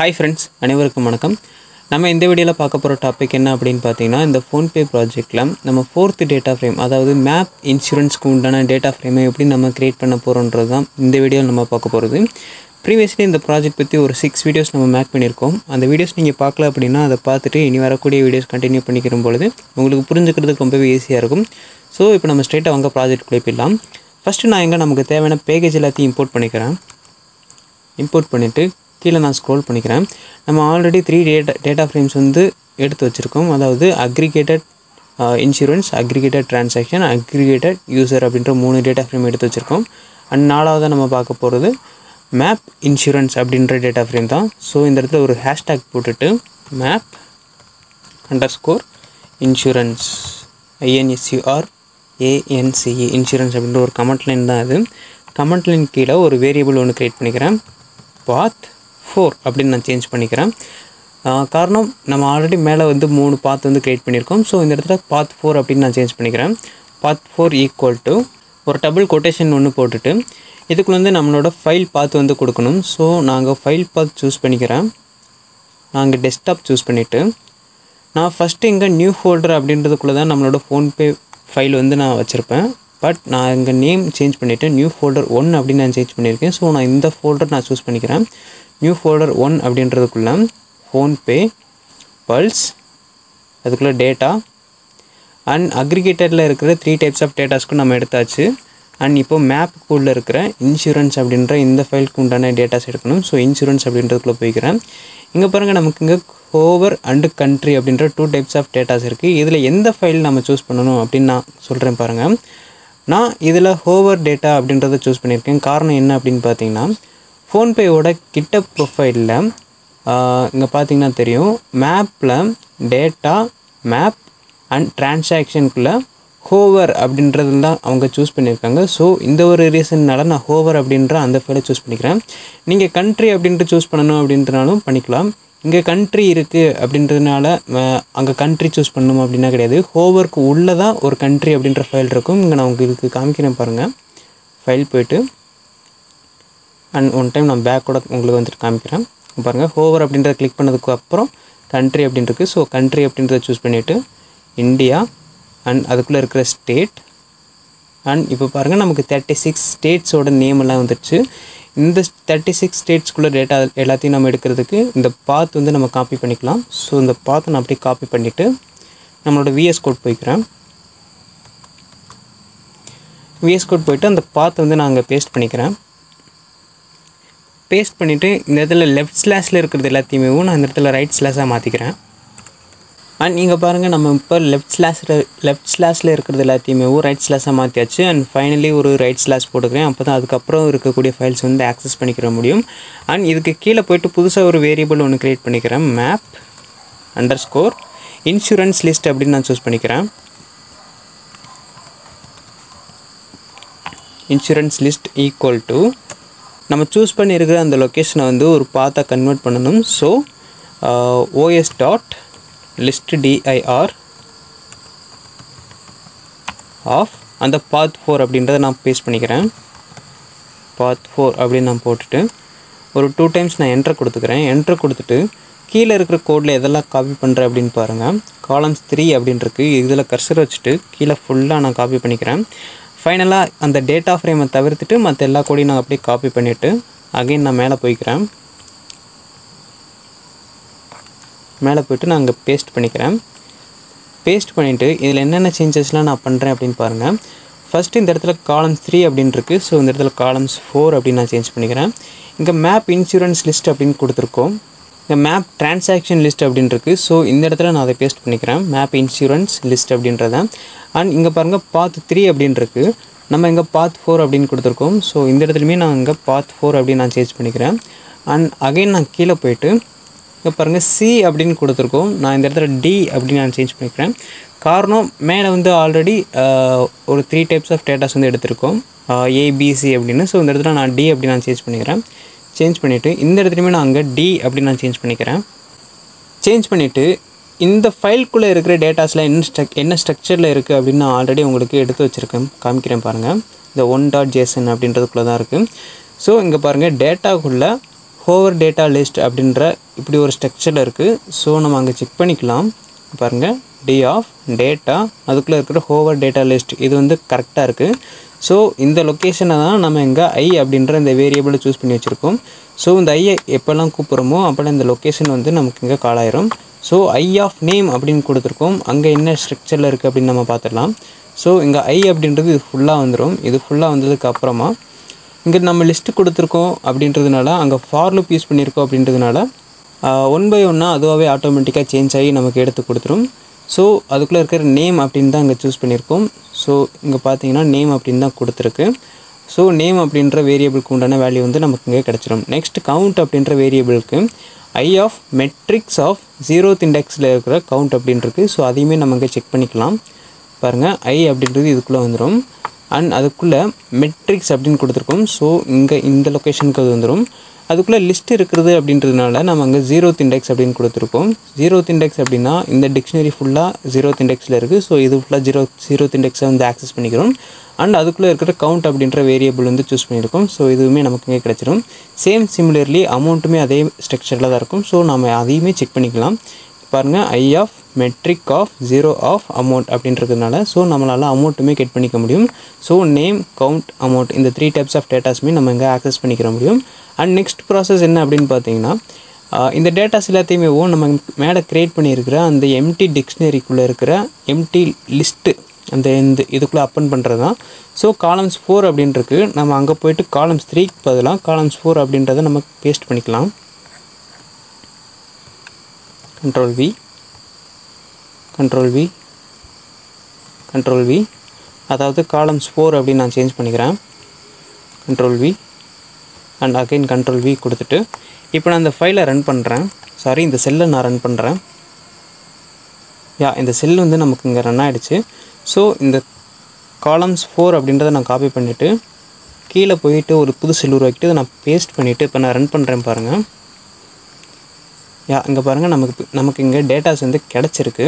Hi friends, அனைவருக்கும் வணக்கம். நம்ம இந்த வீடியோல பார்க்க போற டாபிக் என்ன அப்படினு பாத்தீங்கன்னா இந்த PhonePe ப்ராஜெக்ட்ல நம்ம 4th டேட்டா ஃப்ரேம் அதாவது மேப் இன்சூரன்ஸ்க்கு உண்டான டேட்டா ஃப்ரேமை எப்படி நம்ம கிரியேட் பண்ண போறோம்ன்றது தான் இந்த வீடியோல நம்ம பார்க்க போறது. Previously இந்த ப்ராஜெக்ட் பத்தி ஒரு 6 வீடியோஸ் நம்ம மேக் பண்ணிருக்கோம். அந்த வீடியோஸ் நீங்க பார்க்கல அப்படினா அத பார்த்துட்டு இனி வரக்கூடிய வீடியோஸ் கண்டினியூ பண்ணிக்கிரும் பொழுது உங்களுக்கு புரிஞ்சிக்கிறதுக்கு ரொம்பவே ஈஸியா இருக்கும். சோ இப்போ நம்ம ஸ்ட்ரைட்டா வாங்க ப்ராஜெக்ட் குள்ள போய்லாம். First நான் எங்க நமக்கு தேவையான பேக்கேஜ் எல்லாத்தையும் இம்போர்ட் பண்ணிக்கிறேன். இம்போர்ட் பண்ணிட்டு கீழ நான் ஸ்க்ரோல் பண்ணிக்கிறேன். நம்ம ஆல்ரெடி 3 டேட்டா ஃப்ரேம்ஸ் வந்து எடுத்து வச்சிருக்கோம். அதாவது aggregated insurance, aggregated transaction, aggregated user அப்படிங்கற 3 டேட்டா ஃப்ரேம் எடுத்து வச்சிருக்கோம். அண்ட் நாலாவது நம்ம பார்க்க போறது மேப் இன்சூரன்ஸ் அப்படிங்கற டேட்டா ஃப்ரேம் தான். சோ இந்த இடத்துல ஒரு ஹேஷ்டேக் போட்டுட்டு map_insurance INSURANCE insurance அப்படிங்கற ஒரு கமெண்ட் லைன் தான் இது. கமெண்ட் லைன் கீழ ஒரு வேரியபிள் ஒன்னு கிரியேட் பண்ணிக்கிறேன். பாத் 4 அப்படின நான் चेंज பண்ணிக்கிறேன். காரணம் நம்ம ஆல்ரெடி மேலே வந்து 3 பாத் வந்து கிரியேட் பண்ணிருக்கோம். சோ இந்த இடத்துல பாத் 4 அப்படின நான் चेंज பண்ணிக்கிறேன். பாத் 4 ஈக்குவல் டு ஒரு டபுள் கோட்டேஷன் ஒன்னு போட்டுட்டு இதுக்குள்ள வந்து நம்மளோட ஃபைல் பாத் வந்து கொடுக்கணும். சோ நாங்க ஃபைல் பாத் चूஸ் பண்ணிக்கிறேன். நாங்க டெஸ்க்டாப் चूஸ் பண்ணிட்டு நான் ஃபர்ஸ்ட் இங்க நியூ ஃபோல்டர் அப்படின்றதுக்குள்ள தான் நம்மளோட PhonePe ஃபைல் வந்து நான் வச்சிருப்பேன். பட் நான் இங்க நேம் चेंज பண்ணிட்டு நியூ ஃபோல்டர் 1 அப்படி நான் चेंज பண்ணிருக்கேன். சோ நான் இந்த ஃபோல்டர் நான் चूஸ் பண்ணிக்கிறேன். நியூ ஃபோல்டர் 1 அப்படின்றதுக்குள்ள PhonePe பல்ஸ் அதுக்குள்ள டேட்டா அண்ட் அக்ரிகேட்டட்ல இருக்கிற 3 டைப்ஸ் ஆஃப் டேட்டாஸ்க்கு நம்ம எடுத்தாச்சு. அண்ட் இப்போ மேப் குள்ள இருக்கிற இன்சூரன்ஸ் அப்படின்ற இந்த ஃபைலுக்கு உண்டான டேட்டாஸ் எடுக்கணும். சோ இன்சூரன்ஸ் அப்படின்றதுக்குள்ள போய்க்கிறேன். இங்க பாருங்க நமக்கு இங்க ஓவர் அண்ட் कंट्री அப்படின்ற 2 டைப்ஸ் ஆஃப் டேட்டாஸ் இருக்கு. இதுல எந்த ஃபைல் நாம चूஸ் பண்ணனும் அப்படி நான் சொல்றேன் பாருங்க. நான் இதல ஹோவர் டேட்டா அப்படின்றதை चूஸ் பண்ணிருக்கேன். காரணம் என்ன அப்படினு பாத்தீங்கன்னா PhonePe ஓட GitHub ப்ரொஃபைல்ல இங்க பாத்தீங்கன்னா தெரியும் மேப்ல டேட்டா மேப் அண்ட் ட்ரான்சாக்ஷன்க்குள்ள ஹோவர் அப்படின்றத தான் அவங்க चूஸ் பண்ணிருக்காங்க. சோ இந்த ஒரு ரீசன்னால நான் ஹோவர் அப்படின்ற அந்த ஃபைலை चूஸ் பண்ணிக்கிறேன். நீங்க कंट्री அப்படின்ற चूஸ் பண்ணனும் அப்படின்றனாலும் பண்ணிக்கலாம். இங்க कंट्री இருக்கு அப்படின்றதனால அங்க कंट्री चूஸ் பண்ணனும் அப்படினா கிடையாது. ஹோவர்க்கு உள்ள தான் ஒரு कंट्री அப்படின்ற ஃபைல் இருக்கும். இங்க நான் உங்களுக்கு காமிக்கிறேன் பாருங்க. ஃபைல் போய்ட்டு அண்ட் ஒன் டைம் நான் பேக் கூட உங்களுக்கு வந்து காமிக்கிறேன். பாருங்க ஹோவர் அப்படின்றத கிளிக் பண்ணதுக்கு அப்புறம் कंट्री அப்படின்றிருக்கு. சோ कंट्री அப்படின்றத चूஸ் பண்ணிட்டு இந்தியா அண்ட் அதுக்குள்ள இருக்கிற ஸ்டேட் அண்ட் இப்போ பாருங்க நமக்கு 36 ஸ்டேட்ஸ் ஓட நேம் எல்லாம் வந்துருச்சு. இந்த 36 ஸ்டேட்ஸ் குள்ள டேட்டா எல்லாத்தையும் நாம எடுக்கிறதுக்கு இந்த பாத் வந்து நம்ம காப்பி பண்ணிக்கலாம். சோ இந்த பாத் நான் அப்படியே காப்பி பண்ணிட்டு நம்மளோட VS கோட் போய்க்கிறேன். VS கோட் போய்ட்டு அந்த பாத் வந்து நான் அங்க பேஸ்ட் பண்ணிக்கிறேன். பேஸ்ட் பண்ணிட்டு இந்த இடத்துல லெஃப்ட் ஸ்லாஷ்ல இருக்குறது எல்லாத்தையுமே நான் இந்த இடத்துல ரைட் ஸ்லாஷா மாத்திக்கிறேன். அண்ட் இங்க பாருங்க நம்ம இப்ப லெஃப்ட் ஸ்லாஷ்ல இருக்குறது எல்லாத்தையுமே ரைட் ஸ்லாஷா மாத்தியாச்சு. அண்ட் ஃபைனலி ஒரு ரைட் ஸ்லாஷ் போடுறேன். அப்பதான் அதுக்கு அப்புறம் இருக்கக்கூடிய ஃபைல்ஸ் வந்து ஆக்சஸ் பண்ணிக்கிற முடியும். அண்ட் இதுக்கு கீழ போய்ட்டு புதுசா ஒரு வேரியபிள் ஒன்னு கிரியேட் பண்ணிக்கிறேன். map_insurance list அப்படி நான் चूஸ் பண்ணிக்கிறேன். இன்சூரன்ஸ் லிஸ்ட் ஈக்குவல் டு நம்ம चूஸ் பண்ணியிருக்கிற அந்த லொகேஷனை வந்து ஒரு பாத்தா கன்வர்ட் பண்ணனும். So os. list dir of and the path 4 அப்படிங்கறத நான் பேஸ்ட் பண்ணிக்கிறேன். path 4 அப்படி நான் போட்டுட்டு ஒரு 2 டைம்ஸ் நான் enter கொடுத்துக்கிறேன். enter கொடுத்துட்டு கீழ இருக்கிற கோட்ல எதெல்லாம் காப்பி பண்றேன் அப்படினு பாருங்க. columns 3 அப்படின்றிருக்கு. இதுல கர்சர் வச்சிட்டு கீழ ஃபுல்லா நான் காப்பி பண்ணிக்கிறேன். ஃபைனலா அந்த டேட்டா ஃப்ரேமை தவிர்த்துட்டு மத்த எல்லா கோடையும் நான் அப்படியே காப்பி பண்ணிட்டு again நான் மேலே போய்க்கிறேன். மேலே போய்ட்டு நான் அங்க பேஸ்ட் பண்ணிக்கிறேன். பேஸ்ட் பண்ணிட்டு இதுல என்னென்ன चेंजेसலாம் நான் பண்றேன் அப்படினு பாருங்க. ஃபர்ஸ்ட் இந்த இடத்துல columns 3 அப்படினு இருக்கு. சோ இந்த இடத்துல columns 4 அப்படி நான் चेंज பண்ணிக்கிறேன். இங்க map insurance list அப்படினு கொடுத்திருக்கோம். இங்க map transaction list அப்படினு இருக்கு. சோ இந்த இடத்துல நான் அதை பேஸ்ட் பண்ணிக்கிறேன். map insurance list அப்படின்றத and இங்க பாருங்க path 3 அப்படினு இருக்கு. நம்ம இங்க path 4 அப்படினு கொடுத்திருக்கோம். சோ இந்த இடத்துலயே நான் இங்க path 4 அப்படி நான் चेंज பண்ணிக்கிறேன். and again நான் கீழ போய்ட்டு இங்க பாருங்க C அப்படினு கொடுத்திருக்கோம். நான் இந்த இடத்துல D அப்படி நான் चेंज பண்ணிக்கிறேன். காரணம் மேல வந்து ஆல்ரெடி ஒரு 3 டைப்ஸ் ஆஃப் டேட்டாஸ் வந்து எடுத்துிருக்கோம் A B C அப்படினு. சோ இந்த இடத்துல நான் D அப்படி நான் चेंज பண்ணிக்கிறேன். चेंज பண்ணிட்டு இந்த இடத்துலயே நான் அங்க D அப்படி நான் चेंज பண்ணிக்கிறேன். चेंज பண்ணிட்டு இந்த ஃபைல் குள்ள இருக்கிற டேட்டாஸ்ல என்ன ஸ்ட்ரக்சர்ல இருக்கு அப்படினா ஆல்ரெடி உங்களுக்கு எடுத்து வச்சிருக்கேன். காமிக்கிறேன் பாருங்க. இந்த 1.json அப்படின்றதுக்குள்ள தான் இருக்கு. சோ இங்க பாருங்க டேட்டா குள்ள hover data list அப்படின்ற இப்படி ஒரு ஸ்ட்ரக்சர்ல இருக்கு. சோ நம்ம அங்க செக் பண்ணிக்கலாம். பாருங்க d of data அதுக்குள்ள இருக்கிற hover data list இது வந்து கரெக்ட்டா இருக்கு. சோ இந்த லொகேஷனை தான் நம்ம இங்க i அப்படின்ற இந்த வேரியபிள் चूஸ் பண்ணி வச்சிருக்கோம். சோ இந்த i எப்பலாம் கூப்பிடுறோமோ அப்பள இந்த லொகேஷன் வந்து நமக்கு இங்க கால் ஆயிரும். சோ i of name அப்படினு கொடுத்திருக்கோம். அங்க என்ன ஸ்ட்ரக்சர்ல இருக்கு அப்படி நம்ம பாத்துறலாம். சோ இங்க i அப்படின்றது இது ஃபுல்லா வந்துரும். இது ஃபுல்லா வந்ததுக்கு அப்புறமா இங்க நம்ம லிஸ்ட் கொடுத்திருக்கோம் அப்படின்றதுனால அங்க for loop யூஸ் பண்ணிருக்கோம் அப்படின்றதுனால 1 by 1 அதுவே ஆட்டோமேட்டிக்கா சேஞ்ச் ஆகி நமக்கு எடுத்து கொடுத்துரும். சோ அதுக்குள்ள இருக்கிற நேம் அப்படிን தான் அங்க चूஸ் பண்ணிருக்கோம். சோ இங்க பாத்தீங்கன்னா நேம் அப்படின் தான் கொடுத்திருக்கு. சோ நேம் அப்படின்ற வேரியபிளுக்கு உண்டான வேல்யூ வந்து நமக்கு இங்க கிடைச்சிரும். நெக்ஸ்ட் கவுண்ட் அப்படின்ற வேரியபிளுக்கு i of matrix of 0th indexல இருக்கிற கவுண்ட் அப்படின் இருக்கு. சோ அதையுமே நம்ம இங்க செக் பண்ணிக்கலாம். பாருங்க i அப்படின்றது இதுக்குள்ள வந்துரும். And அதுக்குள்ள மெட்ரிக்ஸ் அப்படினு கொடுத்திருக்கோம். சோ இங்க இந்த லொகேஷனுக்கு அது வந்துரும். அதுக்குள்ள லிஸ்ட் இருக்குது அப்படின்றதுனால நாம அங்க 0th இன்டெக்ஸ் அப்படினு கொடுத்திருக்கோம். 0th இன்டெக்ஸ் அப்படினா இந்த டிக்ஷனரி ஃபுல்லா 0th இன்டெக்ஸ்ல இருக்கு. சோ இது ஃபுல்லா 0th இன்டெக்ஸை வந்து ஆக்சஸ் பண்ணிக்கிறோம். And அதுக்குள்ள இருக்கிற கவுண்ட் அப்படின்ற வேரியபிள் வந்து चूஸ் பண்ணிருக்கோம். சோ இதுவுமே நமக்குங்க கிடைச்சிரும். சேம் சிமிலர்லி அமௌண்ட்மே அதே ஸ்ட்ரக்சர்ல தான் இருக்கும். சோ நாம அதையுமே செக் பண்ணிக்கலாம். பாருங்க i of metric of 0 of amount அப்படின்றதுனால சோ நம்மளால அமௌண்ட்மே கெட் பண்ணிக்க முடியும். சோ நேம் கவுண்ட் அமௌண்ட் இந்த 3 டைப்ஸ் ஆஃப் டேட்டாஸ்மே நம்ம இங்க ஆக்சஸ் பண்ணிக்க முடியும். அண்ட் நெக்ஸ்ட் process என்ன அப்படினு பாத்தீங்கன்னா இந்த டேட்டாஸ் எல்லாத்தையுமே நம்ம மேல கிரியேட் பண்ணி இருக்கிற அந்த எம்டி டிக்ஷனரிக்குள்ள இருக்கிற எம்டி லிஸ்ட் அந்த இதுக்குள்ள அப்பன் பண்றதுதான். சோ columns 4 அப்படிን இருக்கு. நம்ம அங்க போய்ட்டு columns 3 க்கு பதிலா columns 4 அப்படின்றதை நம்ம பேஸ்ட் பண்ணிக்கலாம். Ctrl V அதாவது columns 4 அப்படி நான் சேஞ்ச் பண்ணிக்கிறேன். Ctrl V and again Ctrl V கொடுத்துட்டு இப்போ நான் அந்த ஃபைலை ரன் பண்றேன். சாரி இந்த செல்லை நான் ரன் பண்றேன். இந்த செல் வந்து நமக்கு இங்க ரன் ஆயிடுச்சு. சோ இந்த columns 4 அப்படின்றதை நான் காப்பி பண்ணிட்டு கீழ போயிட்டு ஒரு புது செல் உருவாக்கிட்டு நான் பேஸ்ட் பண்ணிட்டு இப்போ நான் ரன் பண்றேன். பாருங்க இங்க பாருங்க நமக்கு இங்க டேட்டாஸ் வந்து கிடைச்சிருக்கு.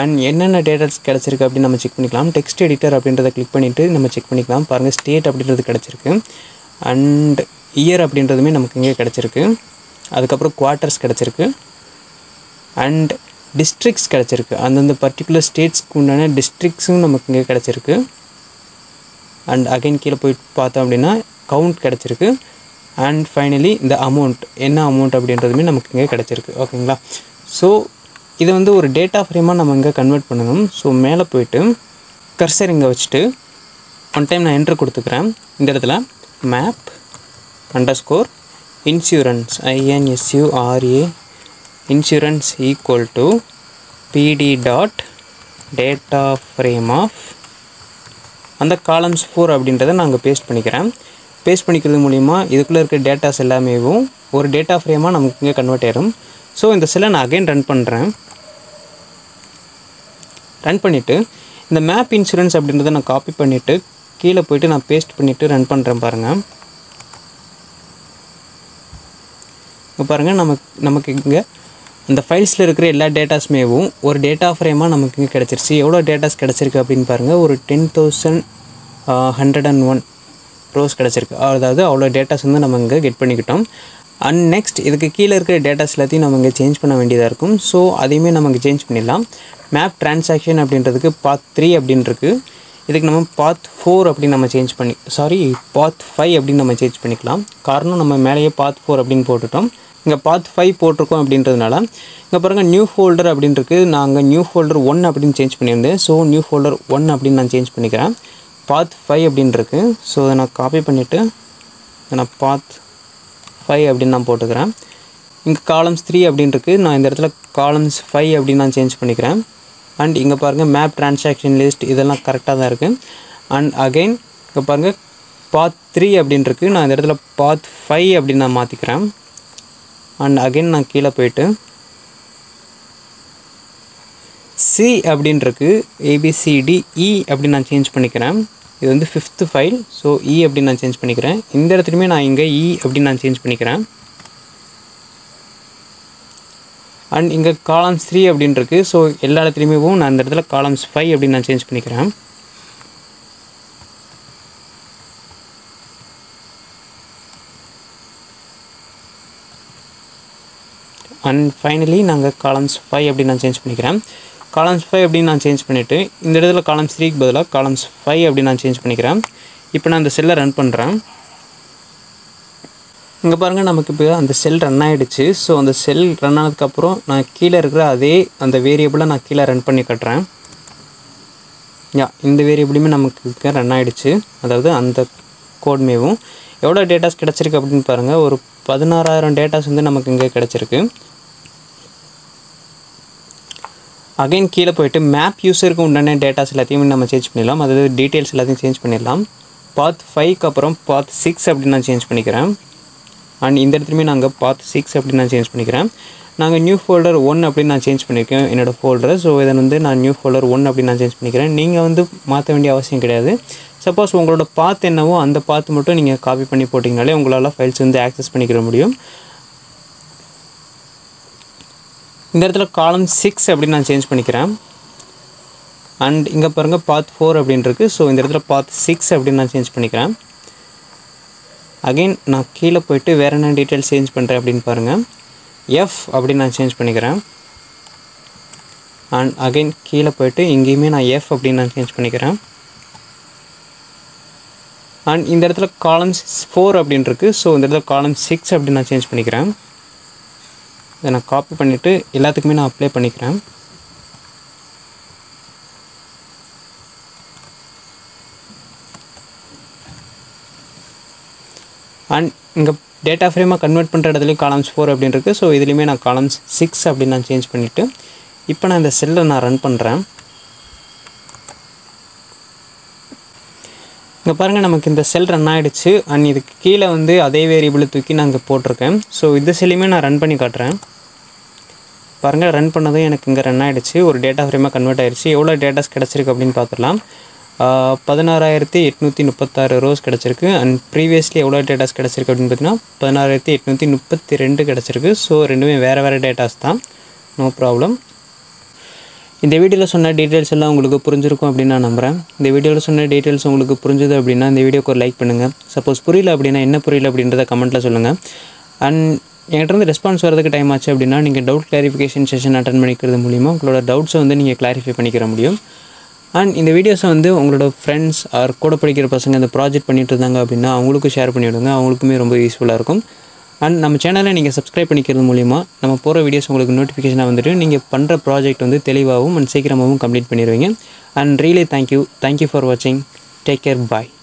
அண்ட் என்னென்ன டேட்டாஸ் கிடைச்சிருக்கு அப்படி நம்ம செக் பண்ணிக்கலாம். டெக்ஸ்ட் எடிட்டர் அப்படின்றதை கிளிக் பண்ணிட்டு நம்ம செக் பண்ணிக்கலாம். பாருங்க ஸ்டேட் அப்படின்றது கிடைச்சிருக்கு. அண்ட் இயர் அப்படின்றதுமே நமக்கு இங்க கிடைச்சிருக்கு. அதுக்கப்புறம் குவார்ட்டர்ஸ் கிடைச்சிருக்கு. அண்ட் டிஸ்ட்ரிக்ட்ஸ் கிடைச்சிருக்கு. அந்தந்த பர்டிகுலர் ஸ்டேட்ஸ்க்கு உண்டான டிஸ்ட்ரிக்ட்ஸும் நமக்கு இங்க கிடைச்சிருக்கு. அண்ட் அகைன் கீழே போய் பார்த்தோம் அப்படின்னா கவுண்ட் கிடைச்சிருக்கு. And finally இந்த amount என்ன amount அப்படின்றதுமே நமக்கு இங்க கிடைச்சிருக்கு. ஓகேங்களா. சோ இது வந்து ஒரு டேட்டா ஃப்ரேமா நம்ம இங்க கன்வர்ட் பண்ணனும். சோ மேலே போய்ட்டு கர்சர் இங்க வச்சிட்டு ஒன் டைம் நான் என்டர் கொடுத்துக்கிறேன். இந்த இடத்துல map_insurance insurance pd.dataframe of அந்த columns 4 அப்படின்றதை நான் அங்க பேஸ்ட் பண்ணிக்கிறேன். பேஸ்ட் பண்ணிக்கிறது மூலமா இதுக்குள்ள இருக்க டேட்டாஸ் எல்லாமேவும் ஒரு டேட்டா ஃப்ரேமா நமக்கு இங்க கன்வர்ட் ஆகும். சோ இந்த செல்லை நான் அகைன் ரன் பண்றேன். ரன் பண்ணிட்டு இந்த மேப் இன்சூரன்ஸ் அப்படின்றதை நான் காப்பி பண்ணிட்டு கீழ போய்ட்டு நான் பேஸ்ட் பண்ணிட்டு ரன் பண்றேன். பாருங்க நமக்கு இங்க அந்த ஃபைல்ஸ்ல இருக்கிற எல்லா டேட்டாஸ்மேவும் ஒரு டேட்டா ஃப்ரேமா நமக்கு இங்க கிடைச்சிருச்சு. எவ்வளவு டேட்டாஸ் கிடைச்சிருக்கு அப்படினு பாருங்க. ஒரு 10101 ரோஸ் கிடைச்சிருக்கு. அதாவது அவ்வளோ டேட்டாஸ் வந்து நம்ம இங்கே கெட் பண்ணிக்கிட்டோம். அண்ட் நெக்ஸ்ட் இதுக்கு கீழே இருக்கிற டேட்டாஸ் எல்லாத்தையும் நம்ம இங்கே சேஞ்ச் பண்ண வேண்டியதாக இருக்கும். ஸோ அதையுமே நம்ம இங்கே சேஞ்ச் பண்ணிடலாம். மேப் டிரான்சாக்ஷன் அப்படின்றதுக்கு path 3 அப்படின்னு இருக்குது. இதுக்கு நம்ம path 4 அப்படின்னு நம்ம சேஞ்ச் பண்ணி path 5 அப்படின்னு நம்ம சேஞ்ச் பண்ணிக்கலாம். காரணம் நம்ம மேலேயே path 4 அப்படின்னு போட்டுட்டோம். இங்கே path 5 போட்டிருக்கோம் அப்படின்றதுனால இங்கே பாருங்கள் நியூ ஃபோல்டர் அப்படின்னு இருக்குது. நான் அங்கே நியூ ஃபோல்டர் 1 அப்படின்னு சேஞ்ச் பண்ணியிருந்தேன். ஸோ நியூ ஃபோல்டர் 1 அப்படின்னு நான் சேஞ்ச் பண்ணிக்கிறேன். path 5 அப்படின் இருக்கு. சோ அத நான் காப்பி பண்ணிட்டு நான் path 5 அப்படி நான் போட்டுக்கிறேன். இங்க columns 3 அப்படின் இருக்கு. நான் இந்த இடத்துல columns 5 அப்படி நான் சேஞ்ச் பண்ணிக்கிறேன். அண்ட் இங்க பாருங்க மேப் டிரான்சாக்ஷன் லிஸ்ட் இதெல்லாம் கரெக்ட்டா தான் இருக்கு. அண்ட் அகைன் இங்க பாருங்க path 3 அப்படின் இருக்கு. நான் இந்த இடத்துல path 5 அப்படி நான் மாத்திக்கிறேன். அண்ட் அகைன் நான் கீழ போய்ட்டு C அப்படின் இருக்கு. ABCDE அப்படி நான் சேஞ்ச் பண்ணிக்கிறேன். இது வந்து 5th ஃபைல். சோ E அப்படி நான் சேஞ்ச் பண்ணிக்கிறேன். இந்த இடத்துலயே நான் இங்க E அப்படி நான் சேஞ்ச் பண்ணிக்கிறேன். அண்ட் இங்க columns 3 அப்படின் இருக்கு. சோ எல்லா இடத்துலயேவும் நான் இந்த இடத்துல columns 5 அப்படி நான் சேஞ்ச் பண்ணிக்கிறேன். and finally நாங்க columns 5 அப்படி நான் change பண்ணிக்கிறேன். columns 5 அப்படி நான் change பண்ணிட்டு இந்த இடத்துல columns 3 க்கு பதிலா columns 5 அப்படி நான் change பண்ணிக்கிறேன். இப்போ நான் அந்த செல்ல ரன் பண்றேன். இங்க பாருங்க நமக்கு இப்போ அந்த செல் ரன் ஆயிடுச்சு. சோ அந்த செல் ரன் ஆனதுக்கு அப்புறம் நான் கீழ இருக்கிற அதே அந்த வேரியபிளை நான் கீழ ரன் பண்ணி கட்டறேன். யா இந்த வேரியபிளுமே நமக்கு ரன் ஆயிடுச்சு. அதாவது அந்த கோட் மேவும் எவ்வளவு டேட்டாஸ் கிடைச்சிருக்கு அப்படினு பாருங்க. ஒரு 16000 டேட்டாஸ் வந்து நமக்கு இங்க கிடைச்சிருக்கு. அகைன் கீழ போய்ட்டு மேப் யூசருக்கு உண்டான டேட்டாஸ் எல்லாத்தையும் நம்ம சேஞ்ச் பண்ணிடலாம். அதாவது டீடைல்ஸ் எல்லாத்தையும் சேஞ்ச் பண்ணிடலாம். path 5 க்கு அப்புறம் path 6 அப்படி நான் சேஞ்ச் பண்ணிக்கிறேன். and இந்த இடத்துலயே நாங்க path 6 அப்படி நான் சேஞ்ச் பண்ணிக்கிறேன். நாங்க நியூ ஃபோல்டர் 1 அப்படி நான் சேஞ்ச் பண்ணிருக்கேன் என்னோட ஃபோல்டர். சோ இத வந்து நான் நியூ ஃபோல்டர் 1 அப்படி நான் சேஞ்ச் பண்ணிக்கிறேன். நீங்க வந்து மாத்த வேண்டிய அவசியம் கிடையாது. சப்போஸ் உங்களோட பாத் என்னவோ அந்த பாத் மட்டும் நீங்க காப்பி பண்ணி போட்டீங்கனாலே உங்களால ஃபைல்ஸ் வந்து ஆக்சஸ் பண்ணிக்கிற முடியும். இந்த இடத்துல column 6 அப்படி நான் சேஞ்ச் பண்ணிக்கிறேன். and இங்க பாருங்க path 4 அப்படிን இருக்கு. சோ இந்த இடத்துல path 6 அப்படி நான் சேஞ்ச் பண்ணிக்கிறேன். அகைன் நான் கீழ போய்ட்டு வேற என்ன டீடைல்ஸ் சேஞ்ச் பண்றேன் அப்படிን பாருங்க. f அப்படி நான் சேஞ்ச் பண்ணிக்கிறேன். and அகைன் கீழ போய்ட்டு இங்கேயுமே நான் f அப்படி நான் சேஞ்ச் பண்ணிக்கிறேன். and இந்த இடத்துல columns 4 அப்படிን இருக்கு. சோ இந்த இடத்துல column 6 அப்படி நான் சேஞ்ச் பண்ணிக்கிறேன். இத நான் காப்பி பண்ணிட்டு எல்லாத்துக்குமே நான் அப்ளை பண்ணிக்கிறேன். and இங்க டேட்டா ஃப்ரேமா கன்வர்ட் பண்ற இடத்துல columns 4 அப்படின் இருக்கு. சோ இதிலயே நான் columns 6 அப்படி நான் சேஞ்ச் பண்ணிட்டு இப்போ நான் இந்த செல்ல நான் ரன் பண்றேன். இங்க பாருங்க நமக்கு இந்த செல் ரன் ஆயிடுச்சு. and இதுக்கு கீழ வந்து அதே வேரியபிளை தூக்கி நான் இங்க போட்டுர்க்கேன். சோ இந்த செல்லையுமே நான் ரன் பண்ணி காட்றேன். பாருங்க ரன் பண்ணதே எனக்கு இங்க ரன் ஆயிடுச்சு. ஒரு டேட்டா ஃப்ரேமா கன்வர்ட் ஆயிருச்சு. எவ்வளவு டேட்டாஸ் கிடைச்சிருக்கு அப்படினு பார்க்கலாம். 16836 ரோஸ் கிடைச்சிருக்கு. and previously எவ்வளவு டேட்டாஸ் கிடைச்சிருக்கு அப்படினு பார்த்தீனா 16832 கிடைச்சிருக்கு. சோ ரெண்டுமே வேற டேட்டாஸ் தான். No problem. இந்த வீடியோல சொன்ன டீடைல்ஸ் எல்லாம் உங்களுக்கு புரிஞ்சிருக்கும் அப்படி நான் நம்பறேன். இந்த வீடியோல சொன்ன டீடைல்ஸ் உங்களுக்கு புரிஞ்சது அப்படினா இந்த வீடியோக்கு ஒரு லைக் பண்ணுங்க. சப்போஸ் புரியல அப்படினா என்ன புரியல அப்படின்றத கமெண்ட்ல சொல்லுங்க. and என்கிட்ட இருந்து ரெஸ்பான்ஸ் வரதுக்கு டைம் ஆச்சு அப்படினா நீங்க டவுட் கிளாரிஃபிகேஷன் செஷன் அட்டெண்ட் பண்ணிக்கிறது மூலமா உங்களோட டவுட்ஸ் வந்து நீங்க கிளாரிஃபை பண்ணிக்கிற முடியும். and இந்த வீடியோஸ் வந்து உங்களோட फ्रेंड्स ஆர் கூட படிக்கிற பசங்க இந்த ப்ராஜெக்ட் பண்ணிட்டு இருந்தாங்க அப்படினா அவங்களுக்கு ஷேர் பண்ணி விடுங்க. அவங்களுக்குமே ரொம்ப யூஸ்ஃபுல்லா இருக்கும். and நம்ம சேனலை நீங்க Subscribe பண்ணிக்கிறது மூலமா நம்ம போற வீடியோஸ் உங்களுக்கு நோட்டிஃபிகேஷனா வந்துடும். நீங்க பண்ற ப்ராஜெக்ட் வந்து தெளிவாவும் and சீக்கிரமாவும் கம்ப்ளீட் பண்ணிடுவீங்க. and really thank you for watching. take care, bye.